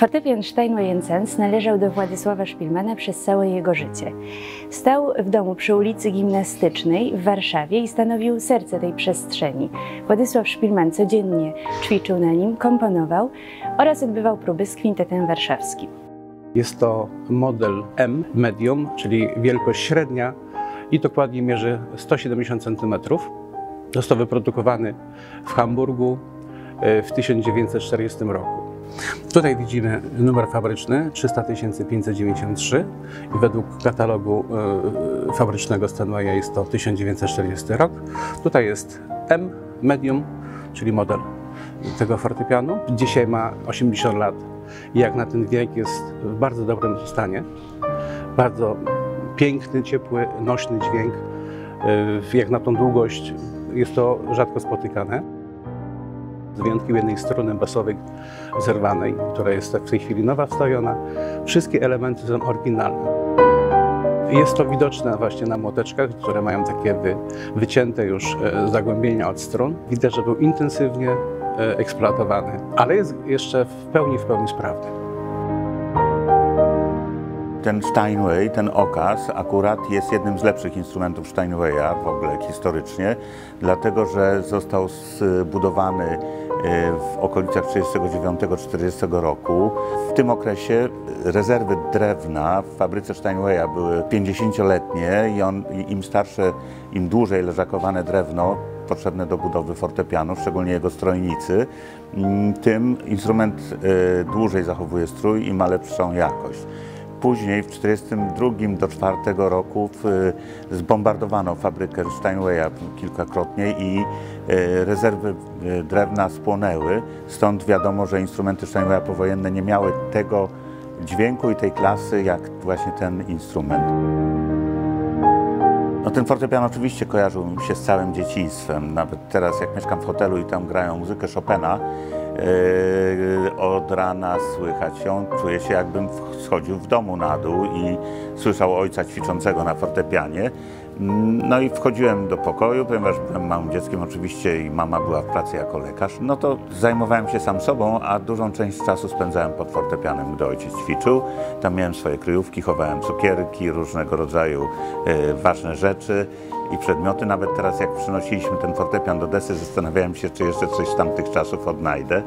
Fortepian Steinway & Sons należał do Władysława Szpilmana przez całe jego życie. Stał w domu przy ulicy Gimnastycznej w Warszawie i stanowił serce tej przestrzeni. Władysław Szpilman codziennie ćwiczył na nim, komponował oraz odbywał próby z kwintetem warszawskim. Jest to model M, medium, czyli wielkość średnia i dokładnie mierzy 170 cm. Został wyprodukowany w Hamburgu w 1940 roku. Tutaj widzimy numer fabryczny 300 593 i według katalogu fabrycznego Stanleya jest to 1940 rok. Tutaj jest M, medium, czyli model tego fortepianu. Dzisiaj ma 80 lat i jak na ten wiek jest w bardzo dobrym stanie. Bardzo piękny, ciepły, nośny dźwięk. Jak na tą długość jest to rzadko spotykane. Z wyjątkiem jednej struny basowej zerwanej, która jest w tej chwili nowa wstawiona, wszystkie elementy są oryginalne. Jest to widoczne właśnie na młoteczkach, które mają takie wycięte już zagłębienia od strun. Widać, że był intensywnie eksploatowany, ale jest jeszcze w pełni sprawny. Ten Steinway, ten okaz akurat jest jednym z lepszych instrumentów Steinwaya w ogóle historycznie, dlatego że został zbudowany w okolicach 1939–1940 roku. W tym okresie rezerwy drewna w fabryce Steinwaya były 50-letnie i im starsze, im dłużej leżakowane drewno potrzebne do budowy fortepianu, szczególnie jego strojnicy, tym instrument dłużej zachowuje strój i ma lepszą jakość. Później w 1942 do 1944 roku zbombardowano fabrykę Steinwaya kilkakrotnie i rezerwy drewna spłonęły. Stąd wiadomo, że instrumenty Steinwaya powojenne nie miały tego dźwięku i tej klasy, jak właśnie ten instrument. No, ten fortepian oczywiście kojarzył mi się z całym dzieciństwem. Nawet teraz, jak mieszkam w hotelu i tam grają muzykę Chopina, od rana słychać ją, czuję się, jakbym schodził w domu na dół i słyszał ojca ćwiczącego na fortepianie. No i wchodziłem do pokoju, ponieważ byłem małym dzieckiem oczywiście i mama była w pracy jako lekarz, no to zajmowałem się sam sobą, a dużą część czasu spędzałem pod fortepianem, gdy ojciec ćwiczył. Tam miałem swoje kryjówki, chowałem cukierki, różnego rodzaju ważne rzeczy i przedmioty. Nawet teraz, jak przynosiliśmy ten fortepian do Desy, zastanawiałem się, czy jeszcze coś z tamtych czasów odnajdę.